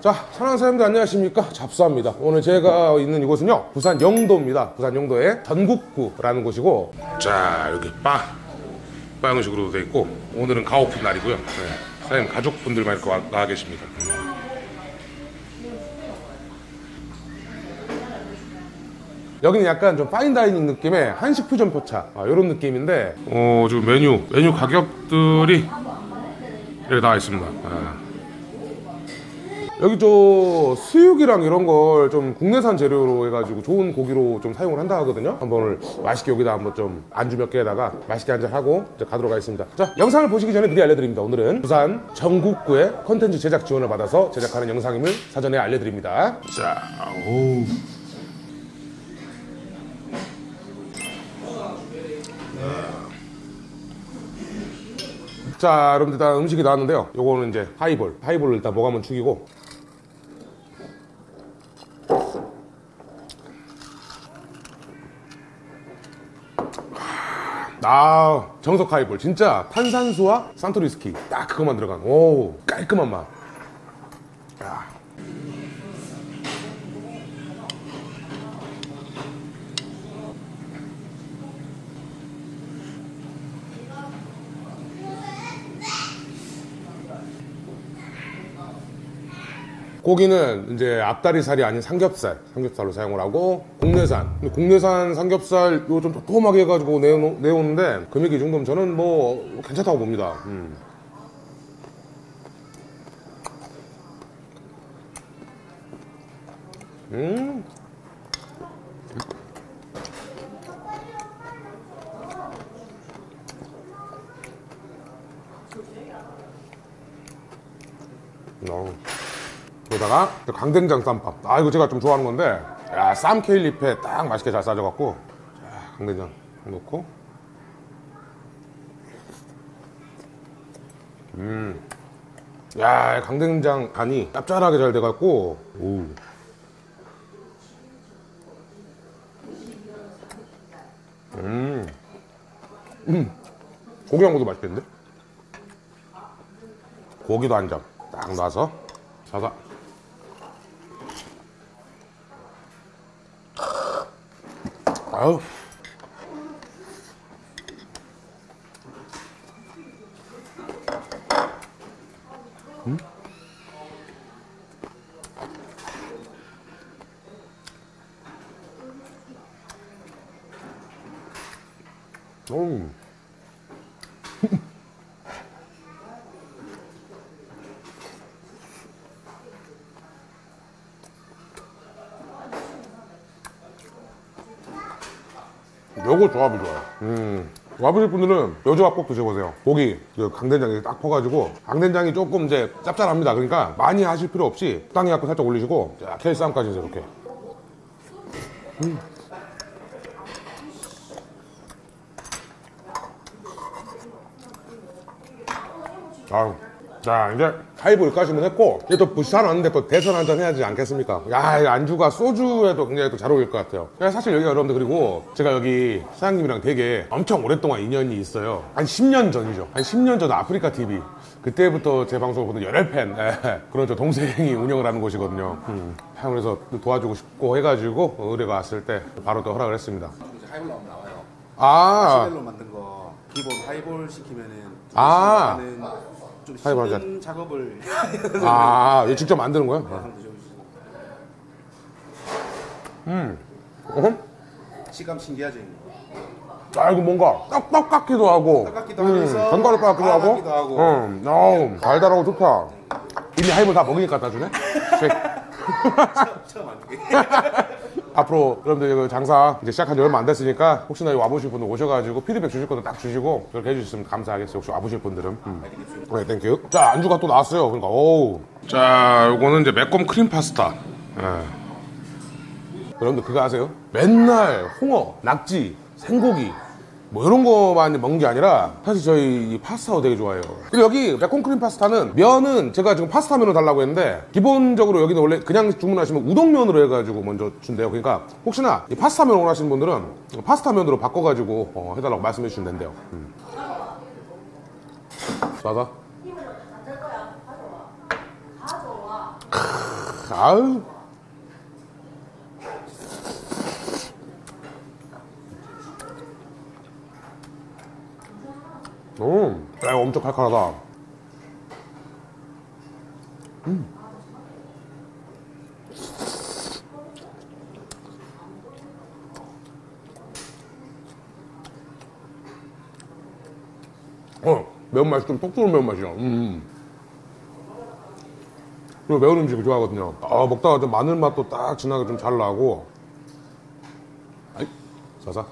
자, 사랑하는 사람들 안녕하십니까? 잡솨입니다. 오늘 제가 있는 이곳은요, 부산 영도입니다. 부산 영도의 전국구라는 곳이고, 자, 여기 바 이런 식으로 돼 있고, 오늘은 가오픈 날이고요. 네, 사장님 가족분들만 이렇게 나와 계십니다. 여기는 약간 좀 파인다이닝 느낌의 한식 퓨전 포차, 이런 느낌인데, 지금 메뉴 가격들이 이렇게 나와 있습니다. 네. 여기 저 수육이랑 이런 걸 좀 국내산 재료로 해가지고 좋은 고기로 좀 사용을 한다 하거든요. 한번 맛있게 여기다 한번 좀 안주 몇 개에다가 맛있게 한잔하고 이제 가도록 하겠습니다. 자, 영상을 보시기 전에 미리 알려드립니다. 오늘은 부산 전국구의 콘텐츠 제작 지원을 받아서 제작하는 영상임을 사전에 알려드립니다. 자, 오우. 자, 여러분들 일단 음식이 나왔는데요. 요거는 이제 하이볼을 일단 먹으면 죽이고. 아, 정석 하이볼. 진짜 탄산수와 산토리스키 딱 그것만 들어간, 오, 깔끔한 맛. 아. 고기는 이제 앞다리살이 아닌 삼겹살로 사용을 하고, 국내산 삼겹살 이거 좀 도톰하게 해가지고 내오는데, 금액이 이 정도면 저는 뭐 괜찮다고 봅니다. 그러다가 강된장 쌈밥, 이거 제가 좀 좋아하는 건데, 야, 쌈 케일리페 딱 맛있게 잘 싸져갖고, 자, 강된장 넣고, 야, 강된장 간이 짭짤하게 잘 돼갖고, 오. 고기 한 것도 맛있겠는데? 고기도 한 점 딱 놔서 자자. 아우. 요거 조합이 좋아요. 와보실 분들은 요 조합 꼭 드셔보세요. 고기 강된장이 딱 퍼가지고, 강된장이 조금 이제 짭짤합니다. 그러니까 많이 하실 필요 없이 적당히 갖고 살짝 올리시고, 자, 케이쌈까지 해서 이렇게. 아유. 자, 이제 하이볼 까시면 했고, 이제 또 부산 왔는데 또 대선 한잔 해야지 않겠습니까? 야, 이 안주가 소주에도 굉장히 또 잘 어울릴 것 같아요. 사실 여기가 여러분들, 그리고 제가 여기 사장님이랑 되게 엄청 오랫동안 인연이 있어요. 한 10년 전이죠. 한 10년 전 아프리카 TV, 그때부터 제 방송을 보던 열혈팬, 그런 저 동생이 운영을 하는 곳이거든요. 그래서 도와주고 싶고 해가지고 의뢰가 왔을 때 바로 또 허락을 했습니다. 이제 하이볼 나오면 나와요. 아시벨론 만든 거 기본 하이볼 시키면은 좀 쉬는 작업을 얘 직접 만드는 거야? 네. 식감 신기하지? 아, 이거 뭔가 딱딱하기도 하고, 견과류 같기도 하고, 달달하고 좋다. 이미 하이볼 다 먹으니까 다 주네? 처음 안 돼. 앞으로 여러분들 이거 장사 이제 시작한 지 얼마 안 됐으니까, 혹시나 와보실 분들 오셔가지고 피드백 주실 것도 딱 주시고 그렇게 해주셨으면 감사하겠어요. 혹시 와보실 분들은. 그래, 땡큐. 자, 안주가 또 나왔어요. 그러니까, 오우. 자, 요거는 이제 매콤 크림 파스타. 예. 여러분들 그거 아세요? 맨날 홍어, 낙지, 생고기 뭐 이런 거만 먹는 게 아니라, 사실 저희 이 파스타도 되게 좋아해요. 그리고 여기 매콤 크림 파스타는, 면은 제가 지금 파스타 면을 달라고 했는데, 기본적으로 여기는 원래 그냥 주문하시면 우동면으로 해가지고 먼저 준대요. 그러니까 혹시나 이 파스타 면 원하시는 분들은 파스타 면으로 바꿔가지고 해달라고 말씀해 주시면 된대요. 좋아서. 아우. 야, 이거 엄청 칼칼하다. 매운맛이 좀 톡톡한 매운맛이야. 그리고 매운 음식을 좋아하거든요. 아, 먹다가 좀 마늘 맛도 딱 진하게 좀 잘 나고. 아이, 자자.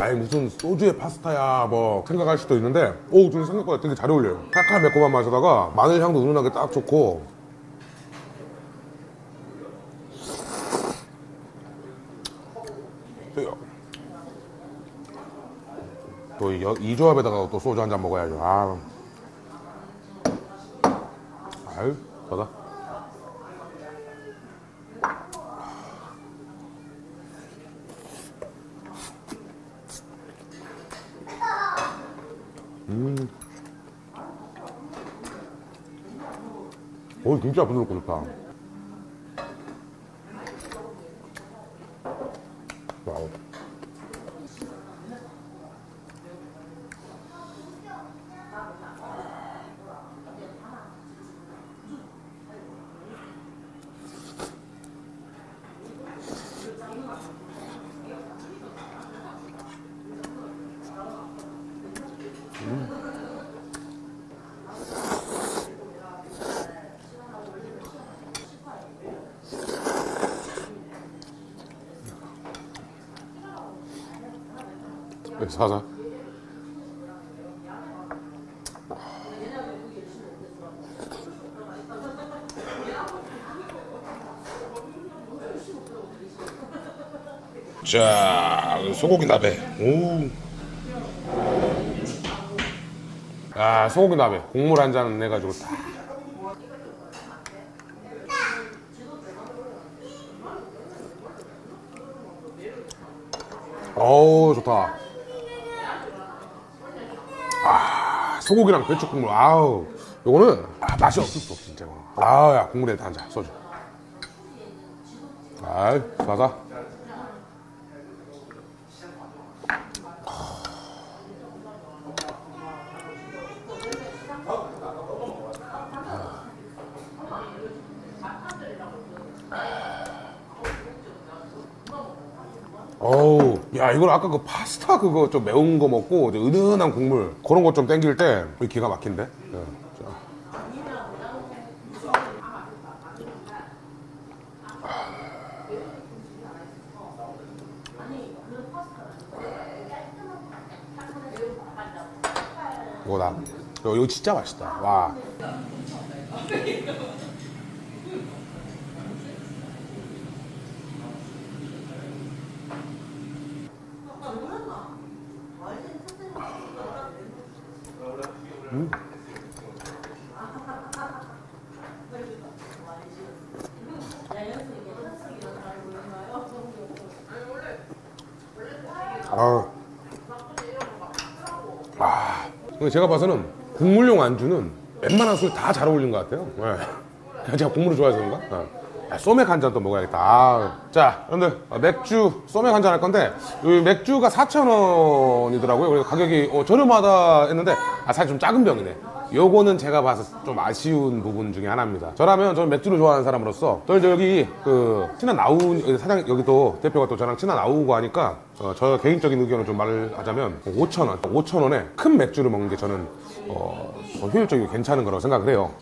아이, 무슨 소주에 파스타야 뭐 생각할 수도 있는데, 오, 저는 생각보다 되게 잘 어울려요. 칼칼 매콤한 맛에다가 마늘 향도 은은하게 딱 좋고. 또 이 조합에다가 또 소주 한잔 먹어야죠. 아, 아유, 받아. 오, 진짜 부드럽고 좋다. 와우. 사자. 자, 소고기 나베. 오. 아, 소고기 나베. 국물 한 잔 내가지고 다. 어우, 좋다. 소고기랑 배추국물, 아우. 요거는, 아, 맛이 없을 수 없어, 진짜. 아우, 야, 국물에 다 앉아, 소주. 아이, 자자. 어우, 야, 이걸 아까 그 파스타 그거 좀 매운 거 먹고 이제 은은한 국물 그런 거 좀 땡길 때 기가 막힌데. 네. 이거다. 이거 진짜 맛있다. 와. 제가 봐서는 국물용 안주는 웬만한 술 다 잘 어울린 것 같아요. 네. 제가 국물을 좋아해서 그런가? 네. 야, 소맥 한 잔 또 먹어야겠다. 아. 자, 여러분들, 맥주 소맥 한 잔 할 건데, 이 맥주가 4,000원이더라고요. 그래서 가격이 저렴하다 했는데, 아, 사실 좀 작은 병이네. 요거는 제가 봐서 좀 아쉬운 부분 중에 하나입니다. 저라면, 저는 맥주를 좋아하는 사람으로서, 또 여기 친한 아우 사장, 여기 또 대표가 또 저랑 친한 아우고 하니까, 저 개인적인 의견을 좀 말하자면, 5,000원에 큰 맥주를 먹는 게 저는 더 효율적이고 괜찮은 거라고 생각을 해요.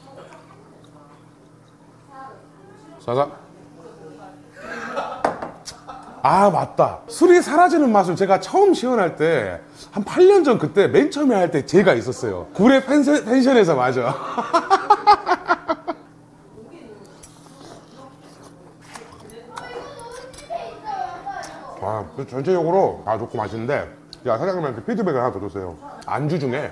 자자. 아, 맞다. 술이 사라지는 맛을 제가 처음 시연할 때 한 8년 전, 그때 맨 처음에 할 때 제가 있었어요. 구례 펜션에서. 맞아. 아, 전체적으로 다 좋고 맛있는데, 야, 사장님한테 피드백을 하나 더 줬어요. 안주 중에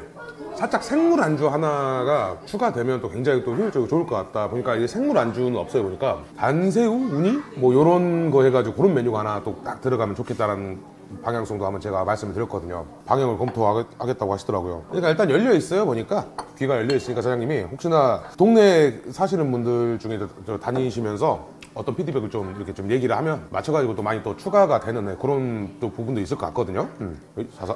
살짝 생물 안주 하나가 추가되면 또 굉장히 또 효율적으로 좋을 것 같다 보니까 이게 생물 안주는 없어요. 보니까 단새우, 우니 뭐 요런 거 해가지고 그런 메뉴가 하나 또 딱 들어가면 좋겠다라는 방향성도 한번 제가 말씀을 드렸거든요. 방향을 검토하겠다고 하시더라고요. 그러니까 일단 열려 있어요. 보니까 귀가 열려 있으니까 사장님이 혹시나 동네에 사시는 분들 중에 다니시면서 어떤 피드백을 좀 이렇게 좀 얘기를 하면 맞춰가지고 또 많이 또 추가가 되는 그런 또 부분도 있을 것 같거든요. 사사.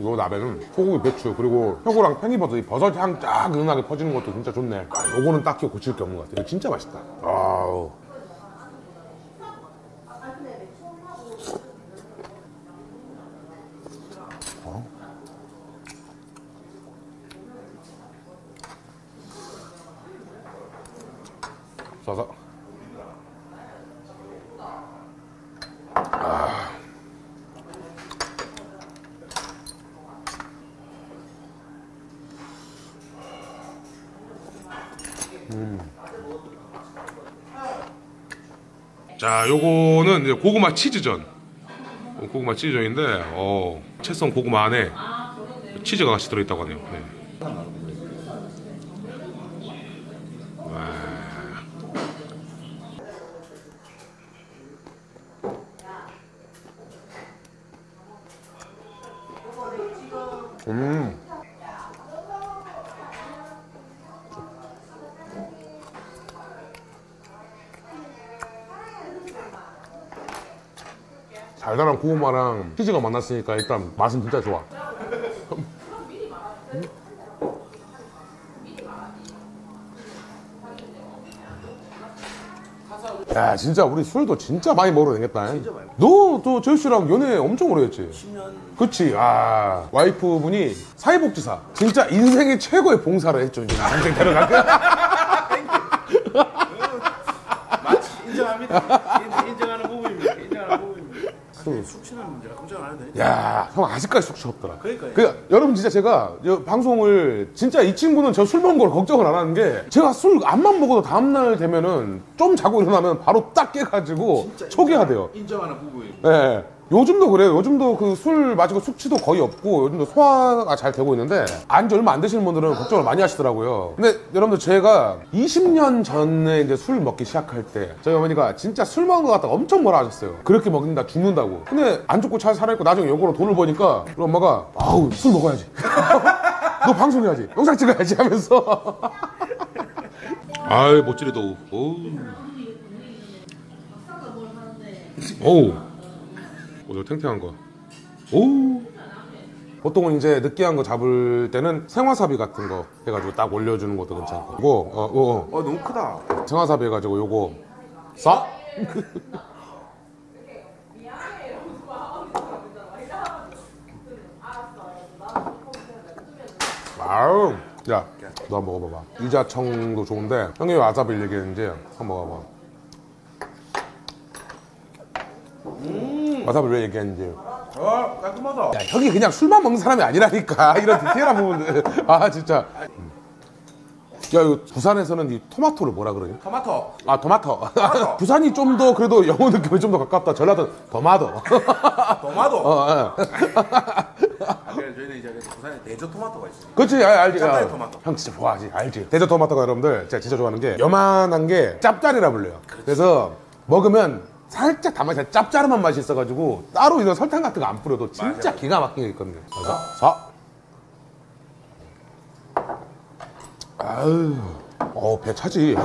이 라벨은 소고기, 배추, 그리고 표고랑 팽이버섯, 이 버섯 향 쫙 은은하게 퍼지는 것도 진짜 좋네. 아, 요거는 딱히 고칠 게 없는 것 같아요. 이거 진짜 맛있다. 아우. 싸서. 자, 요거는 이제 고구마 치즈전. 고구마 치즈전인데, 채썬 고구마 안에 치즈가 같이 들어있다고 하네요. 네. 달달한 고구마랑 치즈가 만났으니까 일단 맛은 진짜 좋아. 야, 진짜 우리 술도 진짜 많이 먹으러 다녔다. 너 또 재우씨랑 연애 엄청 오래 했지? 10년. 그치. 아, 와이프분이 사회복지사 진짜 인생의 최고의 봉사를 했죠. 이제 인생 데려갈까? 인정합니다. 인정하는 부분입니다. 숙취는 문제라 걱정 안 해도 되니까. 야, 형 아직까지 숙취 없더라. 그러니까 여러분 진짜 제가 방송을 진짜 이 친구는 저 술 먹는 걸 걱정을 안 하는 게 제가 술 안만 먹어도 다음날 되면은 좀 자고 일어나면 바로 딱 깨가지고 초기화 돼요. 인정하는 부분이에요. 네. 요즘도 그래요. 요즘도 그 술 마시고 숙취도 거의 없고 요즘도 소화가 잘 되고 있는데 안주 얼마 안 드시는 분들은 걱정을 많이 하시더라고요. 근데 여러분들 제가 20년 전에 이제 술 먹기 시작할 때 저희 어머니가 진짜 술 먹은 것 같다고 엄청 뭐라 하셨어요. 그렇게 먹는다 죽는다고. 근데 안 죽고 잘 살아있고 나중에 요거로 돈을 버니까 우리 엄마가 아우 술 먹어야지. 너 방송해야지. 영상 찍어야지 하면서. 아이 못지르다. 오우. 오, 저 탱탱한 거. 오! 보통은 이제 느끼한 거 잡을 때는 생화사비 같은 거 해가지고 딱 올려주는 것도 괜찮고. 이거, 너무 크다. 생화사비 해가지고 요거. 싸? 아우! 야, 너 한번 먹어봐봐. 유자청도 좋은데, 형님이 와사비 얘기했는지 한번 먹어봐. 와사비를 왜 얘기했는지. 아, 깔끔하다. 야, 형이 그냥 술만 먹는 사람이 아니라니까. 이런 디테일한 부분들. 아, 진짜. 야, 이거 부산에서는 이 토마토를 뭐라 그러냐? 토마토. 아, 토마토. 부산이 좀 더 그래도 영어 느낌이 좀 더 가깝다. 전라도 토마토. 토마토. 아, 그래, 저희는 이제 부산에 대저 토마토가 있어요. 그렇지, 알지. 짭짤이 토마토. 형 진짜 좋아하지, 알지. 대저 토마토가 여러분들 제가 진짜 좋아하는 게 요만한 게 짭짤이라 불려요. 그래서 먹으면 살짝 담아서 짭짤한 맛이 있어가지고 따로 이런 설탕 같은 거 안 뿌려도 진짜 맞아. 기가 막히게 있거든요. 자, 아유, 배 차지.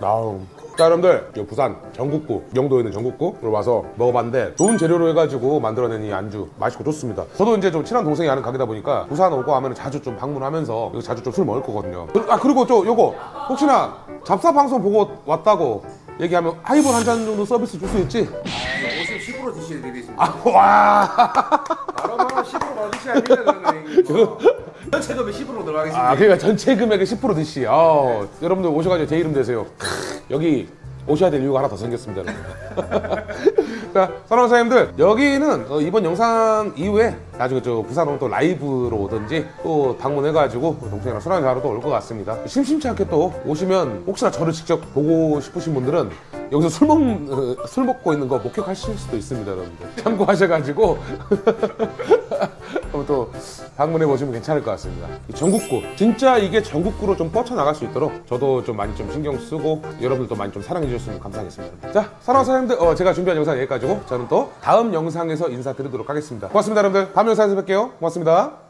나우. 자, 여러분들 여기 부산 전국구 영도에 있는 전국구로 와서 먹어봤는데 좋은 재료로 해가지고 만들어낸 이 안주 맛있고 좋습니다. 저도 이제 좀 친한 동생이 아는 가게다 보니까 부산 오고 하면 자주 좀 방문하면서 여기 자주 좀 술 먹을 거거든요. 아, 그리고 저 요거 혹시나 잡사 방송 보고 왔다고 얘기하면 하이볼 한 잔 정도 서비스 줄 수 있지? 아, 50% 드시는 일이 있습니다. 아, 와. 바로바로 10% 받으셔야 됩니다. 전체 금액 10% 들어가겠습니다. 아, 그러니까 전체 금액의 10% 드시. 네. 여러분들 오셔가지고 제 이름 되세요. 여기 오셔야 될 이유가 하나 더 생겼습니다. 안녕하십니까 선원사님들, 여기는 이번 영상 이후에 나중에 저 부산으로 또 라이브로 오든지 또 방문해가지고 동생이랑 술 한잔하러 또 올 것 같습니다. 심심치 않게 또 오시면 혹시나 저를 직접 보고 싶으신 분들은 여기서 술 먹고 있는 거 목격하실 수도 있습니다. 여러분들 참고하셔가지고 한번 또 방문해 보시면 괜찮을 것 같습니다. 전국구, 진짜 이게 전국구로 좀 뻗쳐나갈 수 있도록 저도 좀 많이 좀 신경 쓰고 여러분들도 많이 좀 사랑해 주셨으면 감사하겠습니다. 자, 사랑사님들, 제가 준비한 영상 여기까지고 저는 또 다음 영상에서 인사드리도록 하겠습니다. 고맙습니다. 여러분들 다음 영상에서 뵐게요. 고맙습니다.